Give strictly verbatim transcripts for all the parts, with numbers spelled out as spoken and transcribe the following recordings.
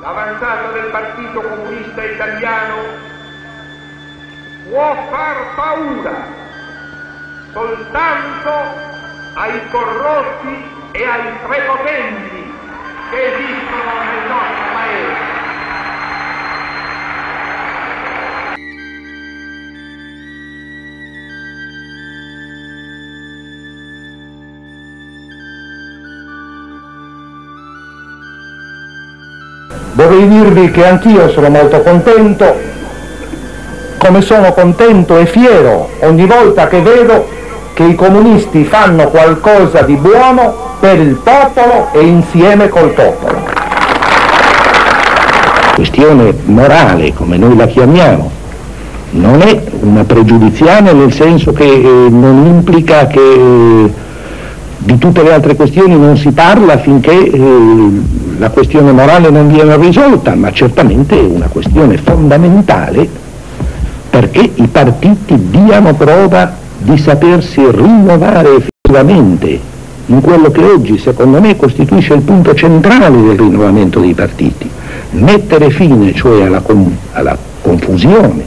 l'avanzata del Partito Comunista Italiano può far paura soltanto ai corrotti e ai prepotenti che esistono nel nostro paese. Vorrei dirvi che anch'io sono molto contento, come sono contento e fiero ogni volta che vedo che i comunisti fanno qualcosa di buono per il popolo e insieme col popolo. La questione morale, come noi la chiamiamo, non è una pregiudiziale nel senso che eh, non implica che eh, di tutte le altre questioni non si parla finché eh, la questione morale non viene risolta, ma certamente è una questione fondamentale perché i partiti diano prova di sapersi rinnovare effettivamente in quello che oggi, secondo me, costituisce il punto centrale del rinnovamento dei partiti. Mettere fine, cioè, alla, com- alla confusione,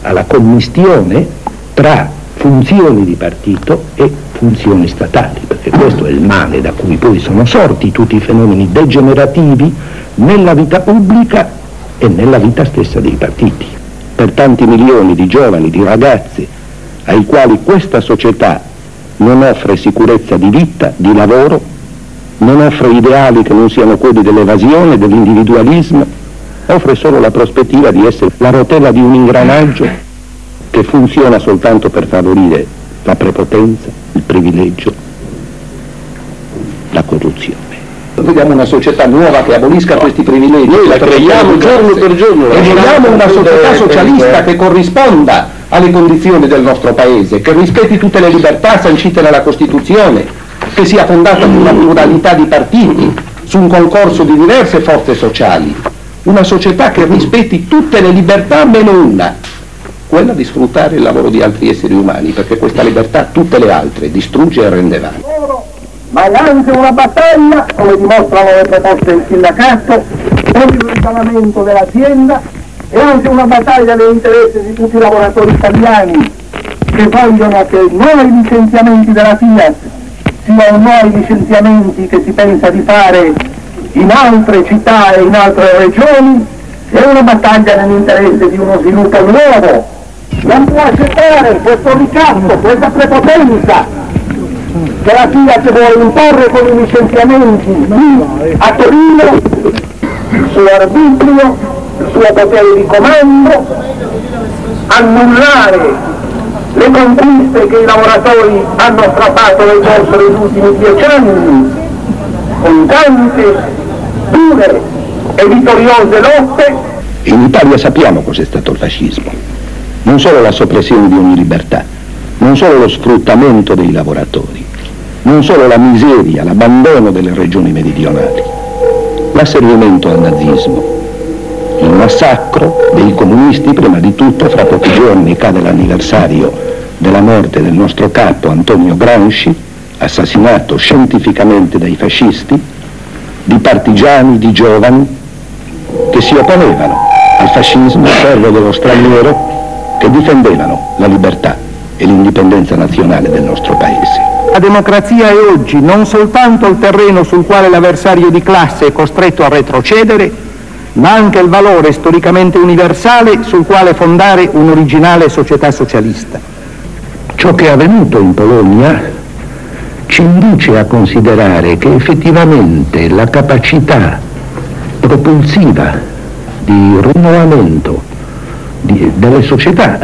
alla commistione tra funzioni di partito e funzioni statali, perché questo è il male da cui poi sono sorti tutti i fenomeni degenerativi nella vita pubblica e nella vita stessa dei partiti. Per tanti milioni di giovani, di ragazzi, ai quali questa società non offre sicurezza di vita, di lavoro, non offre ideali che non siano quelli dell'evasione, dell'individualismo, offre solo la prospettiva di essere la rotella di un ingranaggio che funziona soltanto per favorire la prepotenza, il privilegio, la corruzione. Vogliamo una società nuova che abolisca no. questi privilegi. Noi la creiamo giorno per giorno. E vogliamo una società socialista che corrisponda alle condizioni del nostro Paese, che rispetti tutte le libertà sancite nella Costituzione, che sia fondata su una pluralità di partiti, su un concorso di diverse forze sociali. Una società che rispetti tutte le libertà meno una, quella di sfruttare il lavoro di altri esseri umani, perché questa libertà tutte le altre distrugge e rende vane. Ma è anche una battaglia, come dimostrano le proposte del sindacato, contro il risanamento dell'azienda, è anche una battaglia degli interessi di tutti i lavoratori italiani che vogliono che non i licenziamenti della FIAT siano nuovi licenziamenti che si pensa di fare in altre città e in altre regioni, è una battaglia nell'interesse di uno sviluppo nuovo. Non può accettare questo ricatto, questa prepotenza che la FIAT vuole imporre con i licenziamenti a Torino, sull'arbitrio, sulla potere di comando, annullare le conquiste che i lavoratori hanno strappato nel corso degli ultimi dieci anni, con tante dure e vittoriose lotte. In Italia sappiamo cos'è stato il fascismo. Non solo la soppressione di ogni libertà, non solo lo sfruttamento dei lavoratori, non solo la miseria, l'abbandono delle regioni meridionali, l'asservimento al nazismo, il massacro dei comunisti prima di tutto. Fra pochi giorni cade l'anniversario della morte del nostro capo Antonio Gramsci, assassinato scientificamente dai fascisti, di partigiani, di giovani che si opponevano al fascismo, ferro dello straniero, che difendevano la libertà e l'indipendenza nazionale del nostro Paese. La democrazia è oggi non soltanto il terreno sul quale l'avversario di classe è costretto a retrocedere, ma anche il valore storicamente universale sul quale fondare un'originale società socialista. Ciò che è avvenuto in Polonia ci induce a considerare che effettivamente la capacità propulsiva di rinnovamento Di, delle società,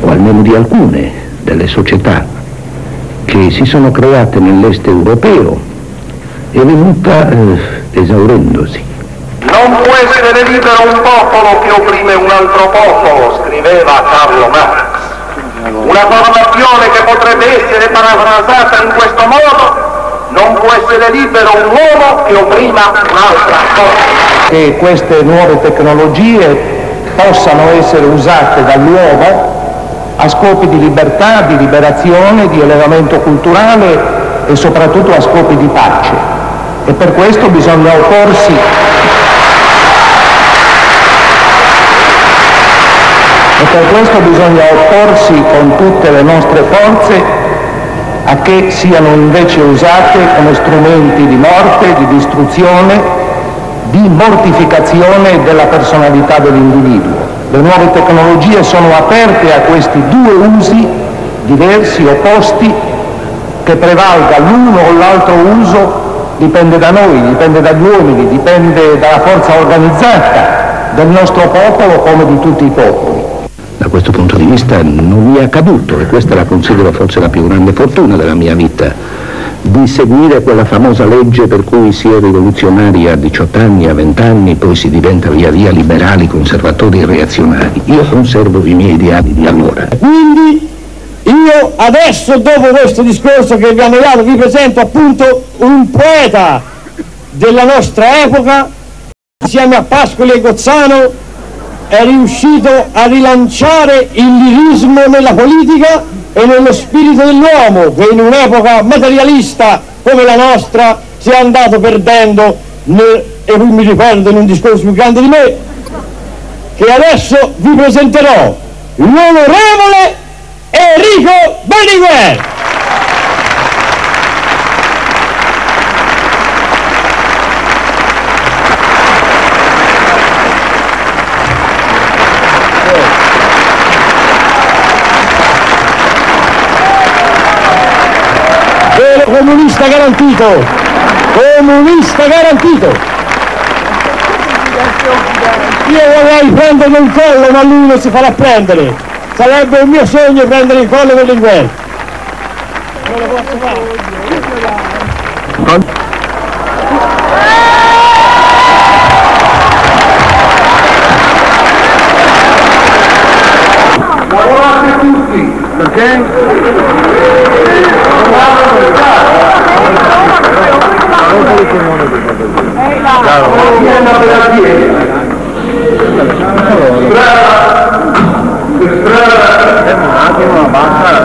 o almeno di alcune delle società che si sono create nell'est europeo, è venuta eh, esaurendosi. Non può essere libero un popolo che opprime un altro popolo, scriveva Carlo Marx. Una formazione che potrebbe essere parafrasata in questo modo: non può essere libero un uomo che opprima un'altra cosa. E queste nuove tecnologie possano essere usate dall'uomo a scopi di libertà, di liberazione, di elevamento culturale e soprattutto a scopi di pace. E per questo bisogna opporsi Per questo bisogna opporsi con tutte le nostre forze a che siano invece usate come strumenti di morte, di distruzione, di mortificazione della personalità dell'individuo. Le nuove tecnologie sono aperte a questi due usi diversi, opposti, che prevalga l'uno o l'altro uso dipende da noi, dipende dagli uomini, dipende dalla forza organizzata del nostro popolo come di tutti i popoli. Da questo punto di vista non mi è accaduto, e questa la considero forse la più grande fortuna della mia vita, di seguire quella famosa legge per cui si è rivoluzionari a diciotto anni, a venti anni, poi si diventa via via liberali, conservatori e reazionari. Io conservo i miei ideali di allora. Quindi io adesso, dopo questo discorso che vi hanno dato, vi presento appunto un poeta della nostra epoca, insieme a Pasquale Gozzano è riuscito a rilanciare il lirismo nella politica e nello spirito dell'uomo, che in un'epoca materialista come la nostra si è andato perdendo nel, e qui mi ricordo in un discorso più grande di me, che adesso vi presenterò, l'onorevole Enrico Berlinguer. Comunista garantito! Comunista garantito! Io vorrei prenderlo in collo, ma lui non si farà prendere. Sarebbe un mio sogno prendere in collo Berlinguer. Non lo posso fare. Lavorate tutti, perché? Azienda per azienda, strada per strada, è un attimo una bassa,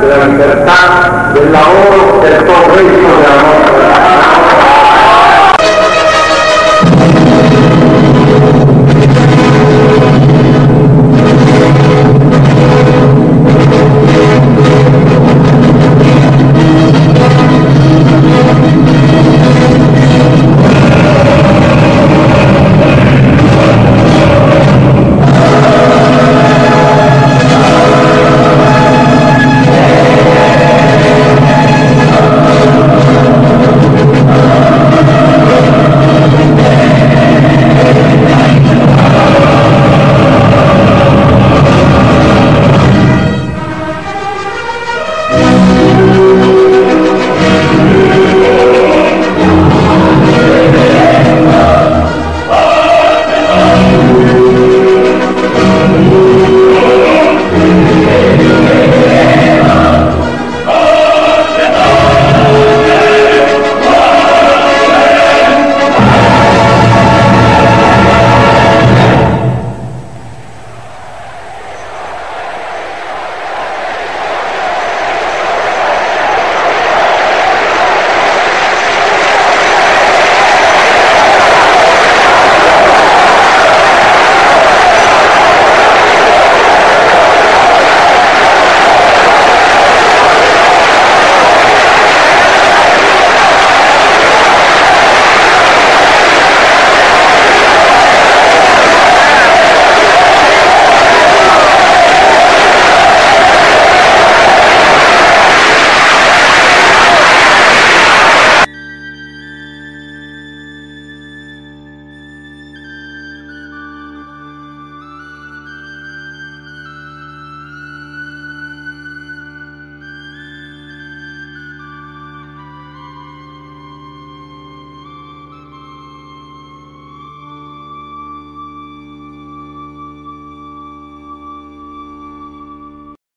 della libertà, del lavoro, del progresso della nostra